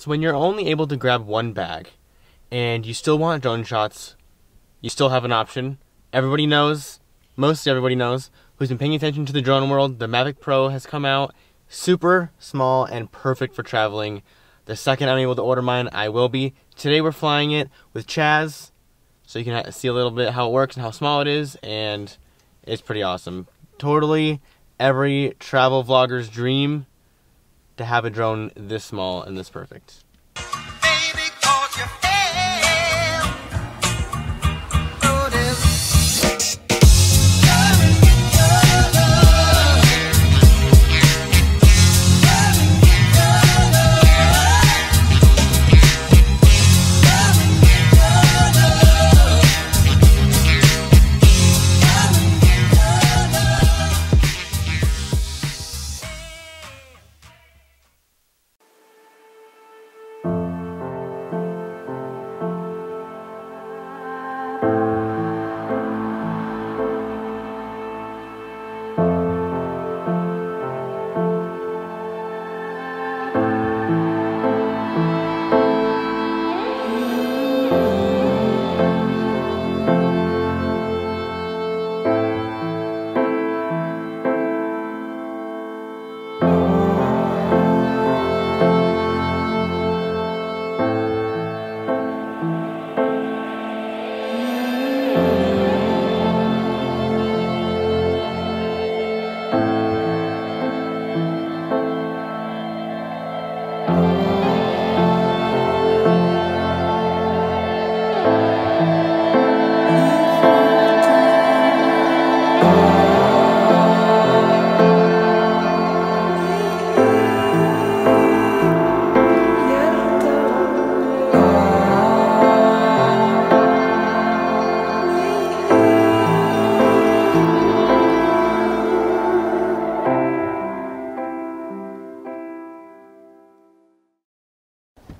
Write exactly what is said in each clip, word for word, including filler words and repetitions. So when you're only able to grab one bag and you still want drone shots, you still have an option. Everybody knows, mostly everybody knows, who's been paying attention to the drone world, the Mavic Pro has come out, super small and perfect for traveling. The second I'm able to order mine, I will be. Today we're flying it with Chaz, so you can see a little bit how it works and how small it is, and it's pretty awesome. Totally every travel vlogger's dream to have a drone this small and this perfect.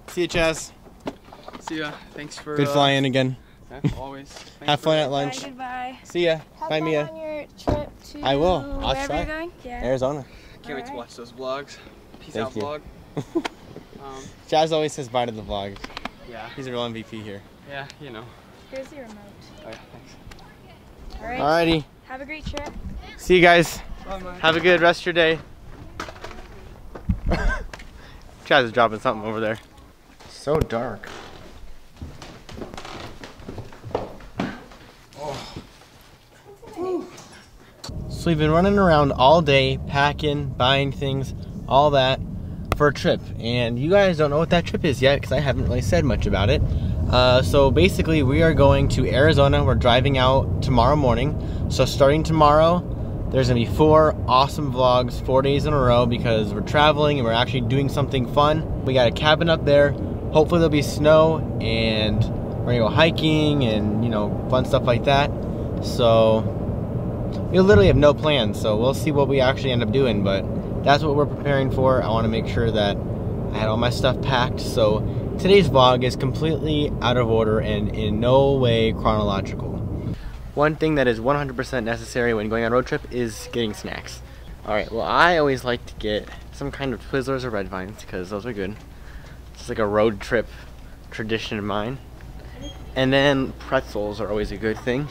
See you, Chaz. See ya. Thanks for good uh, flying again. Yeah, always. Have fun at lunch. Bye, goodbye. See ya. Have Bye, Mia. On your trip to I will. Wherever try. You're going? Yeah. Arizona. Can't All wait right. to watch those vlogs. Peace Thank out, you. Vlog. um, Chaz always says bye to the vlog. Yeah. He's a real M V P here. Yeah, you know. Here's the remote. Oh, yeah, thanks. All right. Alrighty. Have a great trip. See you guys. Bye, have a good rest of your day. Chaz is dropping something over there. So dark. Oh. Ooh. So we've been running around all day, packing, buying things, all that for a trip. And you guys don't know what that trip is yet because I haven't really said much about it. Uh, so basically we are going to Arizona. We're driving out tomorrow morning. So starting tomorrow, there's gonna be four awesome vlogs, four days in a row because we're traveling and we're actually doing something fun. We got a cabin up there. Hopefully there'll be snow and we're gonna go hiking and, you know, fun stuff like that. So we literally have no plans, so we'll see what we actually end up doing, but that's what we're preparing for. I want to make sure that I had all my stuff packed, so today's vlog is completely out of order and in no way chronological. One thing that is one hundred percent necessary when going on a road trip is getting snacks. Alright, well I always like to get some kind of Twizzlers or Red Vines because those are good. It's like a road trip tradition of mine. And then pretzels are always a good thing.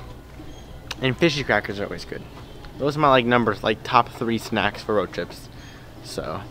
And fishy crackers are always good. Those are my like numbers, like top three snacks for road trips. So